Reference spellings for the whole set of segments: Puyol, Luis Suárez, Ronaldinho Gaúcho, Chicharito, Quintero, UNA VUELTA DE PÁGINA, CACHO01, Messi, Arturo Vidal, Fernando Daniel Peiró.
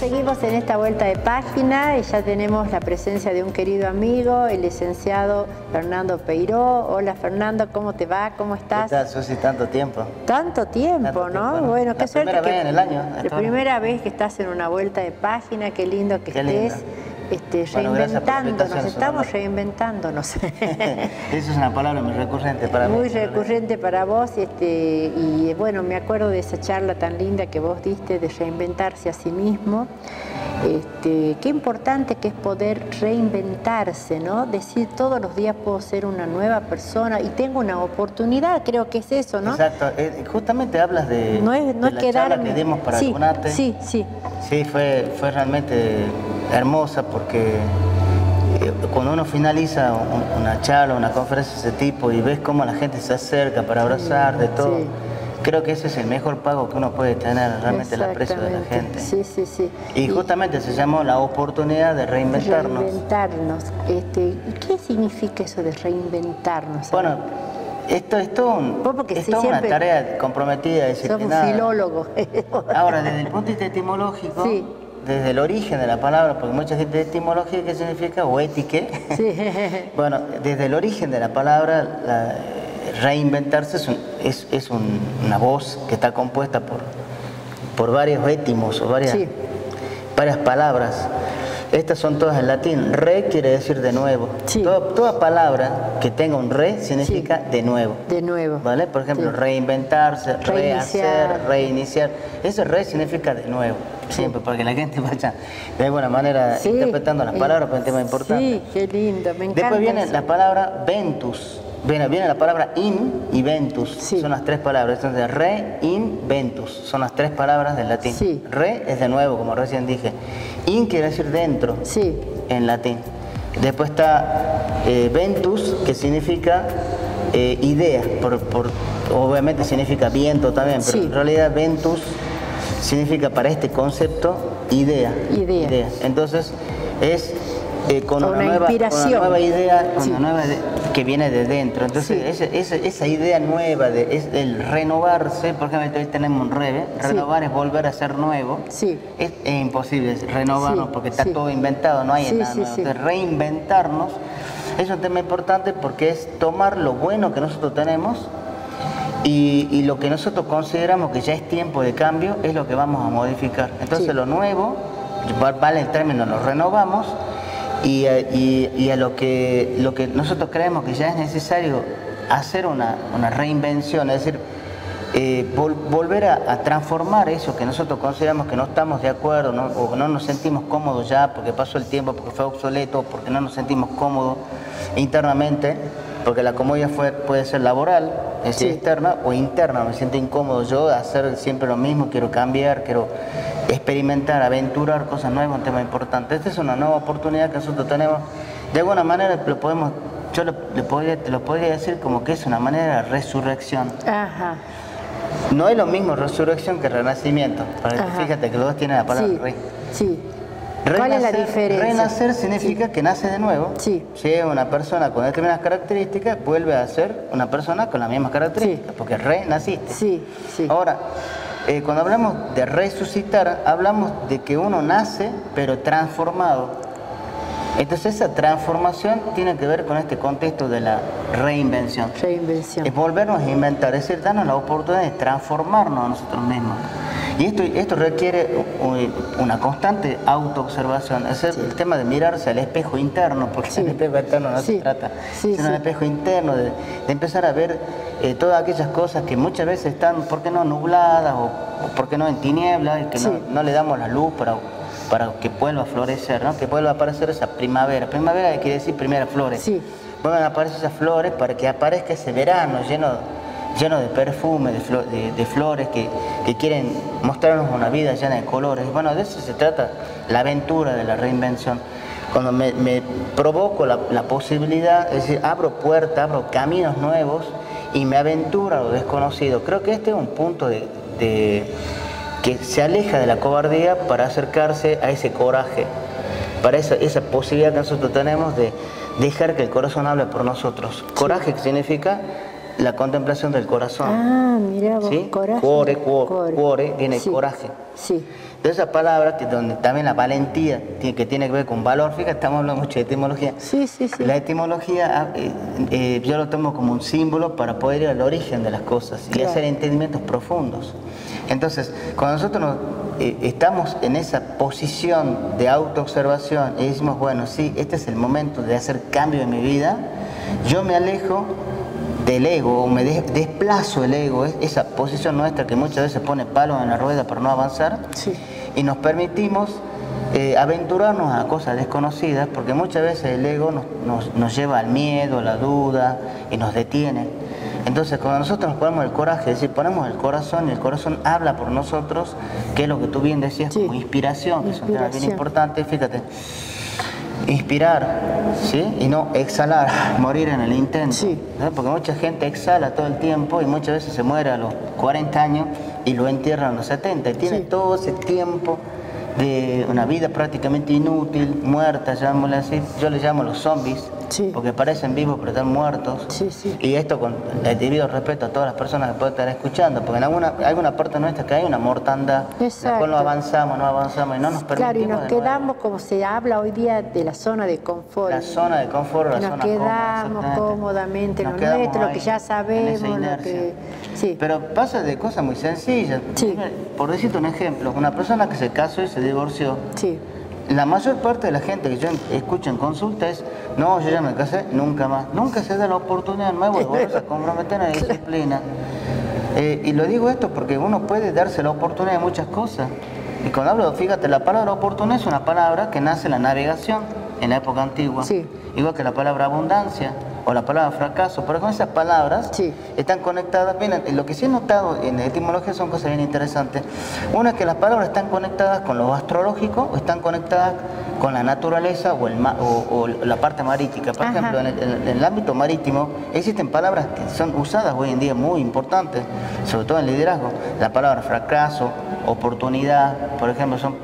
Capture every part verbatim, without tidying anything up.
Seguimos en esta vuelta de página y ya tenemos la presencia de un querido amigo, el licenciado Fernando Peiró. Hola Fernando, ¿cómo te va? ¿Cómo estás? ¿Qué tal, Susi? Tanto tiempo. Tanto tiempo, Tanto ¿no? Tiempo, ¿no? Bueno, qué suerte. La primera vez en el año. La primera vez que estás en una vuelta de página, qué lindo que qué estés. Lindo. Este, bueno, reinventándonos, estamos reinventándonos. Esa es una palabra muy recurrente para mí. Muy recurrente para vos. Este, y bueno, me acuerdo de esa charla tan linda que vos diste de reinventarse a sí mismo. Este, qué importante que es poder reinventarse, ¿no? Decir todos los días puedo ser una nueva persona y tengo una oportunidad, creo que es eso, ¿no? Exacto, eh, justamente hablas de, no es, no de la quedarme. Charla que dimos para sí, Cunate. Sí, sí. Sí, fue, fue realmente hermosa porque cuando uno finaliza una charla, una conferencia de ese tipo y ves cómo la gente se acerca para abrazar, de todo. Sí. Creo que ese es el mejor pago que uno puede tener, realmente el aprecio de la gente. Sí, sí, sí. Y justamente y... se llamó la oportunidad de reinventarnos. Reinventarnos. Este, ¿qué significa eso de reinventarnos? Bueno, esto es todo un, es si todo una tarea comprometida, disciplinada. Somos filólogos. Ahora, desde el punto de vista etimológico, sí. Desde el origen de la palabra, porque mucha gente etimología, ¿qué significa? O étique. Sí. Bueno, desde el origen de la palabra, la... reinventarse es, un, es, es un, una voz que está compuesta por, por varios étimos o varias, sí. varias palabras. Estas son todas en latín. Re quiere decir de nuevo. Sí. Toda, toda palabra que tenga un re significa sí. de nuevo. De nuevo. ¿Vale? Por ejemplo, sí. reinventarse, reiniciar. rehacer, reiniciar. Eso re significa de nuevo. Siempre, porque la gente vaya de alguna manera sí. interpretando las palabras, porque es un tema importante. Sí, qué lindo, me encanta. Después viene eso. La palabra ventus. Viene, viene la palabra in y ventus, sí. son las tres palabras. Entonces, re, in, ventus, son las tres palabras del latín. Sí. Re es de nuevo, como recién dije. In quiere decir dentro, sí. en latín. Después está eh, ventus, que significa eh, idea. Por, por, obviamente significa viento también, pero sí. en realidad ventus significa para este concepto idea. Idea. idea. Entonces, es... Eh, con, una una nueva, con una nueva idea con sí. una nueva de, que viene de dentro. Entonces, sí. ese, ese, esa idea nueva, de, es el renovarse, por ejemplo, hoy tenemos un re, renovar sí. es volver a ser nuevo. Sí. Es, es imposible renovarnos sí. porque está sí. todo inventado, no hay sí, nada sí, nuevo. Sí. Entonces, reinventarnos es un tema importante porque es tomar lo bueno que nosotros tenemos y, y lo que nosotros consideramos que ya es tiempo de cambio es lo que vamos a modificar. Entonces, sí. lo nuevo, vale el término, lo renovamos. Y a, y, y a lo que lo que nosotros creemos que ya es necesario hacer una, una reinvención, es decir, eh, vol, volver a, a transformar eso que nosotros consideramos que no estamos de acuerdo, ¿no? O no nos sentimos cómodos ya porque pasó el tiempo, porque fue obsoleto, porque no nos sentimos cómodos internamente, porque la comodidad fue, puede ser laboral, es decir, sí. externa o interna, me siento incómodo yo de hacer siempre lo mismo, quiero cambiar, quiero... experimentar, aventurar cosas nuevas, un tema importante. Esta es una nueva oportunidad que nosotros tenemos. De alguna manera lo podemos, yo lo, lo podría, te lo podría decir como que es una manera de resurrección. Ajá. No es lo mismo resurrección que renacimiento. Para que, fíjate que los dos tienen la palabra sí, rey. Sí. Renacer, ¿cuál es la diferencia? Renacer significa sí. que nace de nuevo. Sí. Si es una persona con determinadas características, vuelve a ser una persona con las mismas características, sí. porque renaciste. Sí, sí. Ahora, Eh, cuando hablamos de resucitar, hablamos de que uno nace, pero transformado. Entonces esa transformación tiene que ver con este contexto de la reinvención. Reinvención. Es volvernos a inventar, es decir, darnos la oportunidad de transformarnos a nosotros mismos. Y esto, esto requiere una constante autoobservación. Es el sí. tema de mirarse al espejo interno, porque sí. el espejo interno no sí. se trata. Sí, sino sí. el espejo interno, de, de empezar a ver eh, todas aquellas cosas que muchas veces están, ¿por qué no nubladas? O, o ¿por qué no en tinieblas? Y que sí. no, no le damos la luz para... para que vuelva a florecer, ¿no? Que vuelva a aparecer esa primavera. Primavera quiere decir primeras flores. Sí. Vuelvan a aparecer esas flores para que aparezca ese verano lleno, lleno de perfume, de, flo de, de flores que, que quieren mostrarnos una vida llena de colores. Bueno, de eso se trata la aventura de la reinvención. Cuando me, me provoco la, la posibilidad, es decir, abro puertas, abro caminos nuevos y me aventuro a lo desconocido. Creo que este es un punto de... de que se aleja de la cobardía para acercarse a ese coraje, para esa, esa posibilidad que nosotros tenemos de dejar que el corazón hable por nosotros. Coraje sí. que significa la contemplación del corazón. Ah, mirá vos, ¿sí? Coraje. Cuore, cuore, cuore, cuore tiene sí. coraje. Sí. Entonces esa palabra, que donde también la valentía, que tiene que ver con valor, fíjate, estamos hablando mucho de etimología. Sí, sí, sí. La etimología eh, eh, yo lo tomo como un símbolo para poder ir al origen de las cosas y claro. hacer entendimientos profundos. Entonces, cuando nosotros nos, eh, estamos en esa posición de autoobservación y decimos, bueno, sí, este es el momento de hacer cambio en mi vida, yo me alejo del ego, o me desplazo el ego, esa posición nuestra que muchas veces pone palos en la rueda para no avanzar, sí. y nos permitimos eh, aventurarnos a cosas desconocidas, porque muchas veces el ego nos, nos, nos lleva al miedo, la duda, y nos detiene. Entonces, cuando nosotros nos ponemos el coraje, es decir, ponemos el corazón, y el corazón habla por nosotros, que es lo que tú bien decías, sí. como inspiración, que es un tema bien importante, fíjate. Inspirar, ¿sí? Y no exhalar, morir en el intento. Sí. ¿No? Porque mucha gente exhala todo el tiempo y muchas veces se muere a los cuarenta años y lo entierran a los setenta. Y tiene sí. todo ese tiempo de una vida prácticamente inútil, muerta, llamémosle así. Yo le llamo los zombies, sí. porque parecen vivos pero están muertos. Sí, sí. Y esto con el debido respeto a todas las personas que pueden estar escuchando, porque en alguna, alguna parte nuestra que hay una mortandad, después no avanzamos, no avanzamos y no nos permitimos. Claro, y nos quedamos, nuevo. como se habla hoy día, de la zona de confort. La zona de confort, la zona cómoda. Nos quedamos cómodamente, lo nuestro, lo que ya sabemos. Lo que... Sí. Pero pasa de cosas muy sencillas. Sí. Por decirte un ejemplo, una persona que se casó y se divorció. Sí. La mayor parte de la gente que yo escucho en consulta es, no, yo ya me casé, nunca más. Nunca se da la oportunidad nueva de volverse a comprometer a la disciplina. Eh, y lo digo esto porque uno puede darse la oportunidad de muchas cosas. Y cuando hablo, fíjate, la palabra oportunidad es una palabra que nace en la navegación, en la época antigua. Sí. Igual que la palabra abundancia o la palabra fracaso. Pero con esas palabras sí. están conectadas. Miren, lo que sí he notado en la etimología son cosas bien interesantes. Una es que las palabras están conectadas con lo astrológico, o están conectadas con la naturaleza o, el ma o, o la parte marítima. Por Ajá. ejemplo, en el, en el ámbito marítimo existen palabras que son usadas hoy en día muy importantes, sobre todo en liderazgo. La palabra fracaso, oportunidad, por ejemplo, son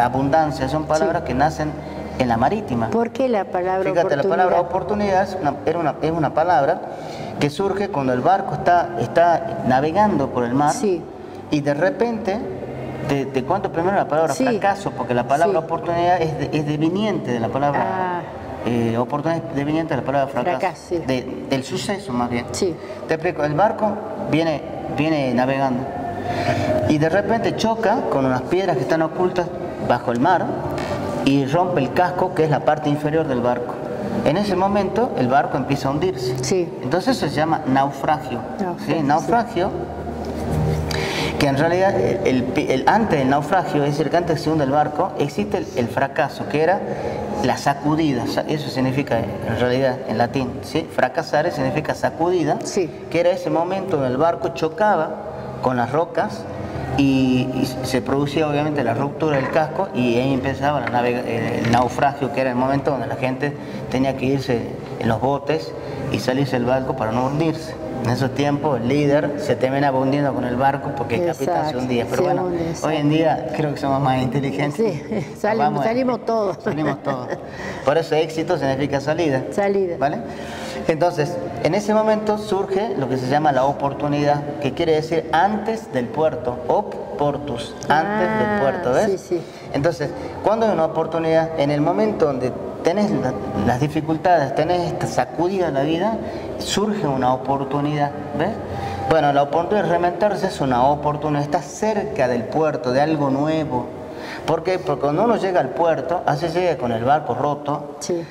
abundancia, son palabras sí. que nacen en la marítima. ¿Por qué la palabra Fíjate, oportunidad? Fíjate, la palabra oportunidad es una, era una, es una palabra que surge cuando el barco está, está navegando por el mar sí. y de repente, te, te cuento primero la palabra sí. fracaso, porque la palabra sí. oportunidad es, de, es deviniente de la palabra ah. eh, oportunidad, es deviniente de la palabra fracaso, fracaso sí. de, del suceso más bien. Sí. Te explico, el barco viene, viene navegando y de repente choca con unas piedras que están ocultas bajo el mar, y rompe el casco, que es la parte inferior del barco. En ese momento el barco empieza a hundirse. Sí. Entonces eso se llama naufragio. Naufragio, ¿sí? naufragio sí. que en realidad el, el, el, antes del naufragio, es decir, que antes se hunde el barco, existe el, el fracaso, que era la sacudida. Eso significa en realidad en latín, ¿sí? fracasare significa sacudida, sí. que era ese momento donde el barco chocaba con las rocas, Y, y se producía obviamente la ruptura del casco y ahí empezaba la nave, el naufragio, que era el momento donde la gente tenía que irse en los botes y salirse del barco para no hundirse. En esos tiempos el líder se terminaba hundiendo con el barco porque el capitán se hundía. Pero bueno, hoy en día creo que somos más inteligentes. Sí, salimos, salimos todos. Salimos todos. Por eso éxito significa salida. Salida. ¿Vale? Entonces, en ese momento surge lo que se llama la oportunidad, que quiere decir antes del puerto, op portus, antes ah, del puerto, ¿ves? Sí, sí. Entonces, cuando hay una oportunidad, en el momento donde tenés la, las dificultades, tenés esta sacudida en la vida, surge una oportunidad, ¿ves? Bueno, la oportunidad de reinventarse es una oportunidad, está cerca del puerto, de algo nuevo. ¿Por qué? Porque cuando uno llega al puerto, así llega con el barco roto, sí.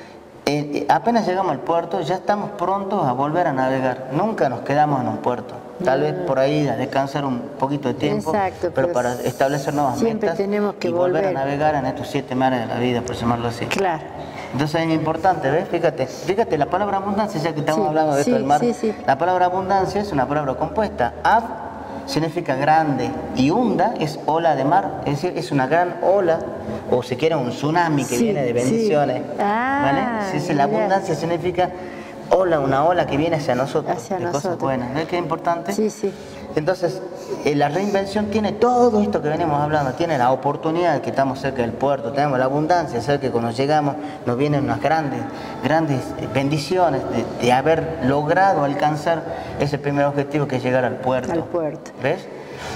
Eh, apenas llegamos al puerto, ya estamos prontos a volver a navegar. Nunca nos quedamos en un puerto. Tal vez por ahí a descansar un poquito de tiempo, Exacto, pero, pero para establecer nuevas metas tenemos que y volver, volver a navegar en estos siete mares de la vida, por llamarlo así. Claro. Entonces es importante, ¿ves? Fíjate, fíjate la palabra abundancia, ya que estamos sí, hablando de sí, esto del mar. Sí, sí. La palabra abundancia es una palabra compuesta. Ab significa grande y hunda es ola de mar, es decir, es una gran ola, o si quieren un tsunami que sí, viene de bendiciones, sí. ah, ¿vale? Si la abundancia significa ola, una ola que viene hacia nosotros, hacia de nosotros. Cosas buenas, ¿ves qué importante? Sí, sí. Entonces, eh, la reinvención tiene todo esto que venimos hablando, tiene la oportunidad que estamos cerca del puerto, tenemos la abundancia, cerca que cuando llegamos nos vienen unas grandes, grandes bendiciones de, de haber logrado alcanzar ese primer objetivo que es llegar al puerto. Al puerto. ¿Ves?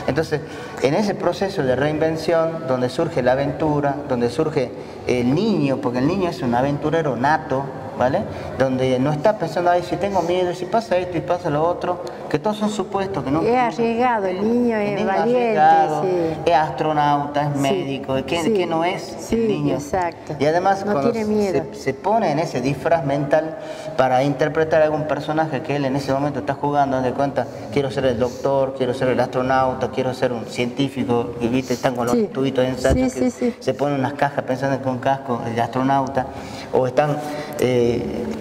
Entonces, en ese proceso de reinvención, donde surge la aventura, donde surge el niño, porque el niño es un aventurero nato, ¿vale? Donde no está pensando, ay, si tengo miedo, si pasa esto y pasa lo otro, que todos son supuestos. Que no, es arriesgado, el niño es, el niño valiente, sí. Es astronauta, es sí. médico, ¿qué, sí. ¿qué no es sí, el niño? Exacto. Y además no cuando se, se pone en ese disfraz mental para interpretar a algún personaje que él en ese momento está jugando, de cuenta, quiero ser el doctor, quiero ser el astronauta, quiero ser un científico, y viste, están con los sí. tubitos de ensayo, sí, que sí, sí. se ponen unas cajas pensando con casco, el astronauta, o están... Eh,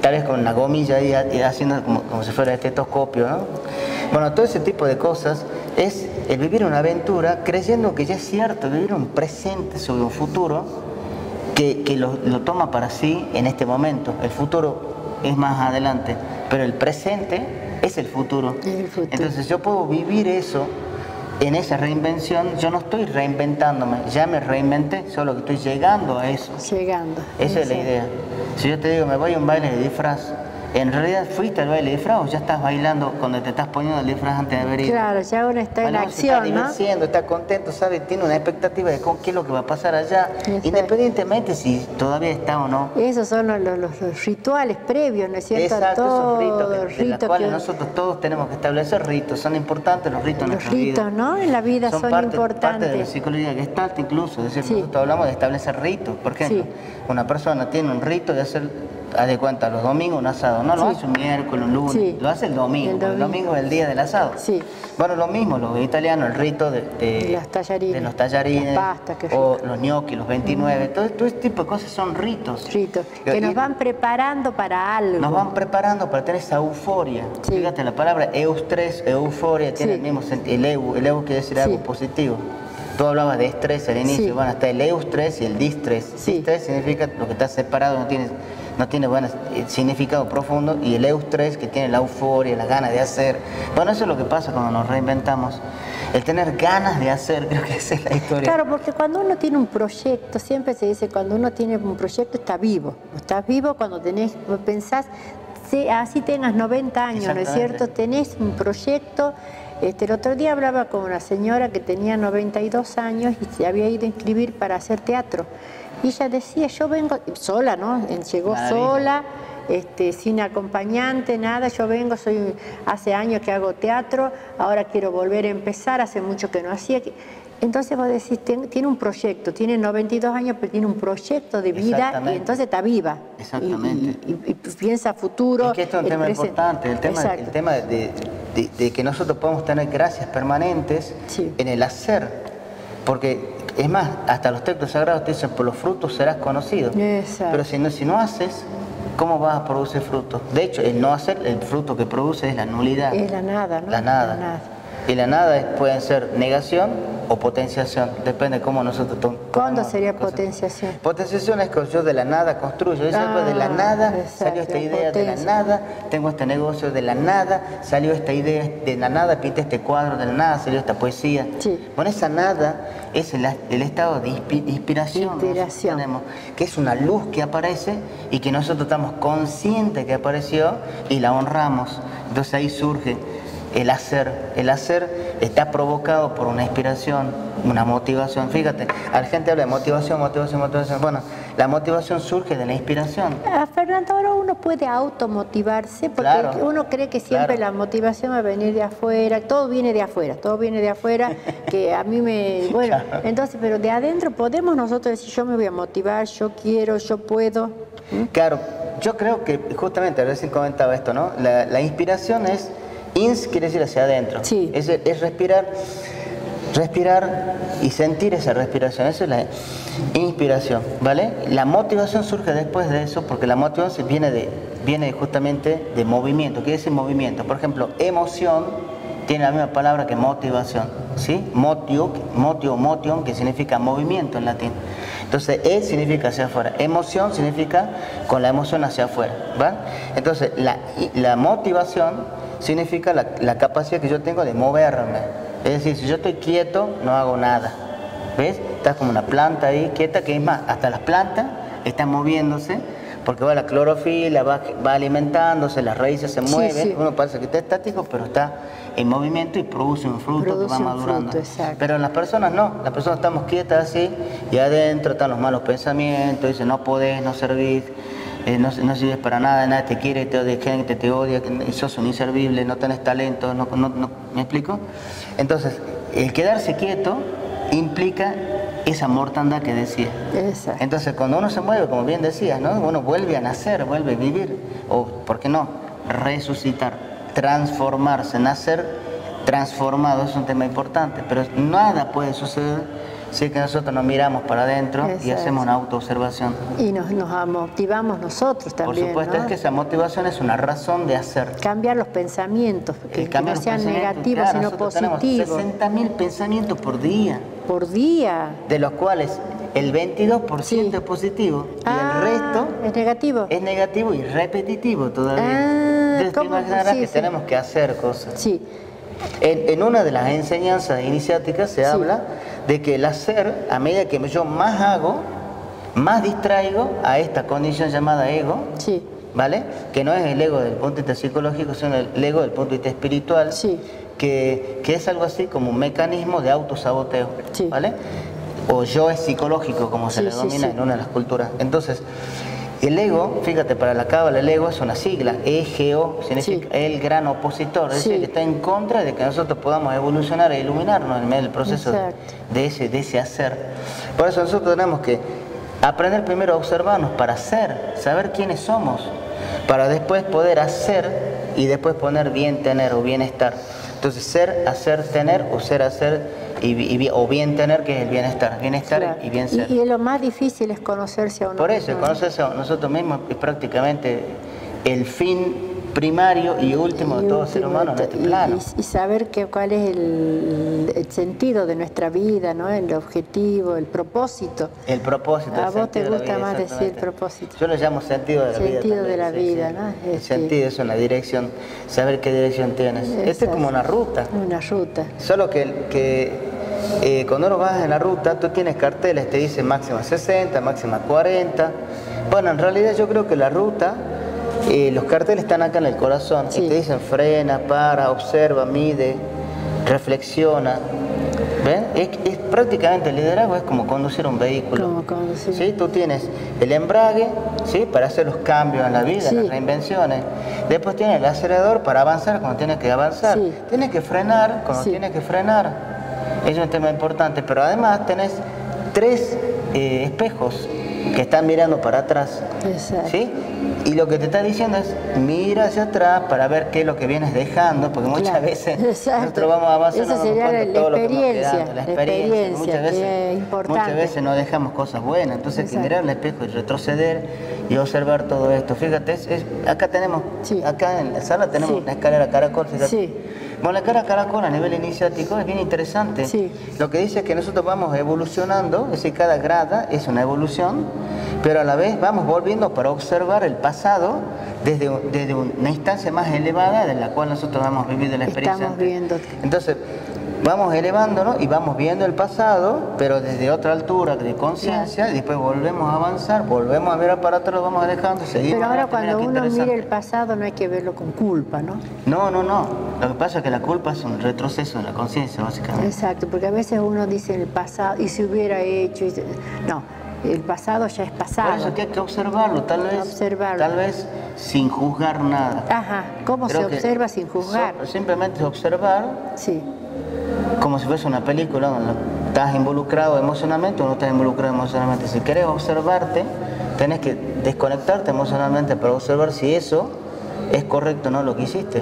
tal vez con una gomilla ahí haciendo como, como si fuera estetoscopio, ¿no? Bueno, todo ese tipo de cosas es el vivir una aventura creyendo que ya es cierto, vivir un presente sobre un futuro que, que lo, lo toma para sí en este momento. El futuro es más adelante, pero el presente es el futuro. El futuro. Entonces yo puedo vivir eso. En esa reinvención, yo no estoy reinventándome, ya me reinventé, solo que estoy llegando a eso. Llegando. Esa es la idea. Si yo te digo, me voy a un baile de disfraz, en realidad fuiste al baile de disfraz o ya estás bailando cuando te estás poniendo el disfraz antes de haber ido. Claro, ya uno está en acción, ¿no? Está divirtiendo, está contento, sabe, tiene una expectativa de con qué es lo que va a pasar allá, independientemente si todavía está o no. Esos son los, los, los rituales previos, ¿no es cierto? Exacto, todo, esos ritos, que, rito los cuales que... nosotros todos tenemos que establecer ritos, son importantes los ritos en nuestra vida. Los ritos, ¿no? En la vida son, son parte, importantes. Parte de la psicología gestalt incluso, es decir, sí. nosotros hablamos de establecer ritos, por ejemplo, sí. una persona tiene un rito de hacer... Haz de cuenta, los domingos un asado, no sí. lo hace un miércoles, un lunes, sí. lo hace el domingo, el domingo, el domingo es el día del asado. Sí. Bueno, lo mismo, los italianos, el rito de, de, los, tallarines, de los tallarines, pasta, o los gnocchi, los veintinueve, mm. todo, todo este tipo de cosas son ritos. Ritos, que y, nos van preparando para algo. Nos van preparando para tener esa euforia. Sí. Fíjate, la palabra eustrés, euforia, tiene sí. el mismo sentido, el eu, el eu quiere decir sí. algo positivo. Tú hablabas de estrés al inicio, sí. bueno, está el eustrés y el distrés. Sí. Distrés significa lo que está separado, no tiene, no tiene buen significado profundo, y el eustrés que tiene la euforia, la gana de hacer. Bueno, eso es lo que pasa cuando nos reinventamos. El tener ganas de hacer, creo que esa es la historia. Claro, porque cuando uno tiene un proyecto, siempre se dice, cuando uno tiene un proyecto está vivo. Estás vivo cuando tenés, pensás, así tengas noventa años, ¿no es cierto? Tenés un proyecto. Este, el otro día hablaba con una señora que tenía noventa y dos años y se había ido a inscribir para hacer teatro. Y ella decía, yo vengo sola, ¿no? Llegó Maravilla. sola, este, sin acompañante, nada. Yo vengo, soy hace años que hago teatro, ahora quiero volver a empezar, hace mucho que no hacía. Entonces vos decís, ten, tiene un proyecto, tiene noventa y dos años, pero tiene un proyecto de vida y entonces está viva. Exactamente. Y, y, y, y piensa futuro. Es que esto es un tema presente. importante, el tema, el tema de, de, de que nosotros podemos tener gracias permanentes sí. en el hacer. Porque, es más, hasta los textos sagrados te dicen, por los frutos serás conocido. Exacto. Pero si no, si no haces... ¿Cómo vas a producir frutos? De hecho, el no hacer, el fruto que produce es la nulidad. Es la nada, ¿no? La nada. La nada. Y la nada puede ser negación o potenciación. Depende de cómo nosotros tomamos. ¿Cuándo sería cosas. potenciación? Potenciación es que yo de la nada construyo. Yo ah, de la nada exacto. salió esta idea, Potencia. de la nada tengo este negocio, de la nada salió esta idea, de la nada pinté este cuadro, de la nada salió esta poesía. Sí. Bueno, esa nada es el, el estado de inspi, inspiración, inspiración. Que, tenemos, que es una luz que aparece y que nosotros estamos conscientes que apareció y la honramos. Entonces ahí surge el hacer. El hacer está provocado por una inspiración, una motivación. Fíjate, la gente habla de motivación, motivación, motivación. Bueno, la motivación surge de la inspiración. Ah, Fernando, ahora uno puede automotivarse porque claro, uno cree que siempre claro. la motivación va a venir de afuera, todo viene de afuera, todo viene de afuera, que a mí me... Bueno, claro. entonces, pero de adentro podemos nosotros decir, yo me voy a motivar, yo quiero, yo puedo. ¿Mm? Claro, yo creo que justamente, recién comentaba esto, ¿no? La, la inspiración es... Ins quiere decir hacia adentro, sí. es, es respirar, respirar y sentir esa respiración, esa es la inspiración, ¿vale? La motivación surge después de eso porque la motivación viene, de, viene justamente de movimiento. ¿Qué es el movimiento? Por ejemplo, emoción tiene la misma palabra que motivación, ¿sí? Motio, motio, motion, que significa movimiento en latín. Entonces, E significa hacia afuera, emoción significa con la emoción hacia afuera, ¿vale? Entonces, la, la motivación... significa la, la capacidad que yo tengo de moverme. Es decir, si yo estoy quieto, no hago nada. ¿Ves? Estás como una planta ahí, quieta, que es más, hasta las plantas están moviéndose porque va la clorofila, va, va alimentándose, las raíces se mueven, sí, sí. Uno parece que está estático, pero está en movimiento y produce un fruto produce que va madurando. Fruto, pero en las personas no, las personas estamos quietas así, y adentro están los malos pensamientos, dicen no podés, no servís, eh, no, no sirves para nada, nadie te quiere, te odia gente, te odia, sos un inservible, no tenés talento, no, no, no, ¿me explico? Entonces, el quedarse quieto implica esa mortandad que decía. Exacto. Entonces, cuando uno se mueve, como bien decías, ¿no? Uno vuelve a nacer, vuelve a vivir, o, ¿por qué no? Resucitar, transformarse, nacer transformado, es un tema importante, pero nada puede suceder si que nosotros nos miramos para adentro. Exacto. Y hacemos una autoobservación. Y nos, nos motivamos nosotros también. Por supuesto, ¿no? Es que esa motivación es una razón de hacer. Cambiar los pensamientos, que, que no sean negativos, claro, sino positivos. sesenta mil pensamientos por día. Por día. De los cuales el veintidós por ciento sí. es positivo ah, y el resto es negativo. Es negativo y repetitivo todavía. Ah, entonces, imaginarás sí, que sí. tenemos que hacer cosas. Sí. En, en una de las enseñanzas iniciáticas se sí. habla de que el hacer, a medida que yo más hago, más distraigo a esta condición llamada ego, sí. ¿vale? Que no es el ego del punto de vista psicológico, sino el ego del punto de vista espiritual, sí. que, que es algo así como un mecanismo de autosaboteo, sí. ¿vale? O yo es psicológico, como se sí, le denomina sí, sí. en una de las culturas. Entonces, el ego, fíjate, para la cábala el ego es una sigla, E G O, significa sí. el gran opositor, es sí. decir, que está en contra de que nosotros podamos evolucionar e iluminarnos en medio del proceso de, de, ese, de ese hacer. Por eso nosotros tenemos que aprender primero a observarnos para ser, saber quiénes somos, para después poder hacer y después poner bien tener o bienestar. Entonces, ser, hacer, tener o ser, hacer... Y, y, o bien tener, que es el bienestar, bienestar claro. y bien ser. Y, y lo más difícil es conocerse a uno mismo. Por eso, conocerse a nosotros mismos es prácticamente el fin primario y último y de todo último, ser humano en este plano. Y, y saber que, cuál es el, el sentido de nuestra vida, ¿no? El objetivo, el propósito. El propósito. A vos te gusta de vida, más decir el propósito. Yo lo llamo sentido de la sentido vida. Sentido de la sí, vida, sí. ¿no? El sí. sentido es una dirección, saber qué dirección tienes. Esto es como una ruta. Una ruta. Solo que... que Eh, cuando uno vas en la ruta, tú tienes carteles, te dicen máxima sesenta, máxima cuarenta. Bueno, en realidad yo creo que la ruta, eh, los carteles están acá en el corazón. Sí. Y te dicen frena, para, observa, mide, reflexiona. ¿Ven? Es, es prácticamente el liderazgo, es como conducir un vehículo. Como conducir. ¿Sí? Tú tienes el embrague, ¿sí? Para hacer los cambios en la vida, sí. las reinvenciones. Después tienes el acelerador para avanzar cuando tienes que avanzar. Sí. Tienes que frenar cuando sí. tienes que frenar. Es un tema importante, pero además tenés tres eh, espejos que están mirando para atrás. Exacto. ¿Sí? Y lo que te está diciendo es, mira hacia atrás para ver qué es lo que vienes dejando, porque muchas claro. veces exacto. nosotros vamos avanzando. Esa sería la, todo la, experiencia, quedando, la experiencia, la experiencia, muchas veces, que es importante. Muchas veces no dejamos cosas buenas, entonces exacto. hay que mirar el espejo y retroceder y observar todo esto. Fíjate, es, es, acá tenemos, sí. acá en la sala tenemos sí. una escalera caracol, fíjate. Sí. Bueno, la cara caracol a nivel iniciático es bien interesante. Sí. Lo que dice es que nosotros vamos evolucionando, es decir, cada grada es una evolución, pero a la vez vamos volviendo para observar el pasado desde, desde una instancia más elevada de la cual nosotros vamos viviendo la experiencia. Estamos viendo. Entonces, vamos elevándonos y vamos viendo el pasado, pero desde otra altura de conciencia, sí. y después volvemos a avanzar, volvemos a ver para atrás, lo vamos dejando, seguimos. Pero ahora cuando uno mira el pasado no hay que verlo con culpa, ¿no? No, no, no. Lo que pasa es que la culpa es un retroceso de la conciencia, básicamente. Exacto, porque a veces uno dice el pasado, y si hubiera hecho, y... no. El pasado ya es pasado. Por eso que hay que observarlo, tal vez, observarlo. Tal vez sin juzgar nada. Ajá, ¿cómo creo se observa sin juzgar? So, simplemente observar, sí. como si fuese una película, donde estás involucrado emocionalmente o no estás involucrado emocionalmente. Si querés observarte, tenés que desconectarte emocionalmente para observar si eso es correcto o no lo que hiciste.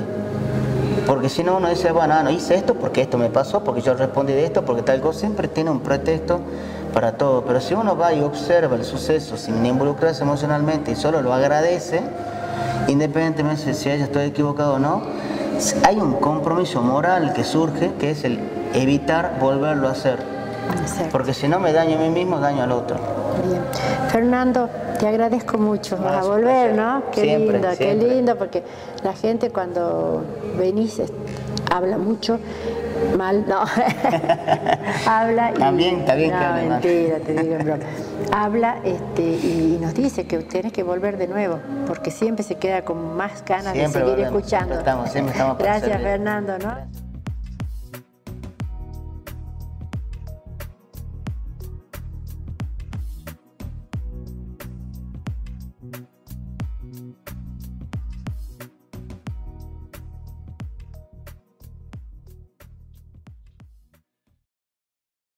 Porque si no, uno dice, bueno, no hice esto porque esto me pasó, porque yo respondí de esto, porque tal cosa, siempre tiene un pretexto para todo. Pero si uno va y observa el suceso sin involucrarse emocionalmente y solo lo agradece, independientemente si haya estoy equivocado o no, hay un compromiso moral que surge, que es el evitar volverlo a hacer. Exacto. Porque si no me daño a mí mismo, daño al otro. Bien. Fernando, te agradezco mucho. Vas a volver, ¿no? Qué siempre, lindo, siempre. Qué lindo, porque la gente cuando venís habla mucho mal, no. Habla y... También, también no, que hable mal. Mentira, te digo en broma. Habla este, y nos dice que tienes que volver de nuevo, porque siempre se queda con más ganas siempre de seguir volvemos, escuchando. Siempre estamos, siempre estamos. Gracias, Fernando, ¿no?